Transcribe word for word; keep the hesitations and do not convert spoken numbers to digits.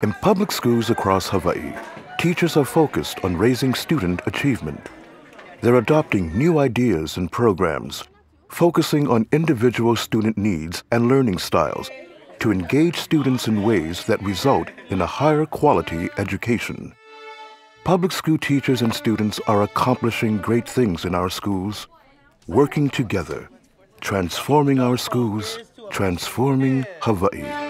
In public schools across Hawaii, teachers are focused on raising student achievement. They're adopting new ideas and programs, focusing on individual student needs and learning styles to engage students in ways that result in a higher quality education. Public school teachers and students are accomplishing great things in our schools, working together, transforming our schools, transforming Hawaii.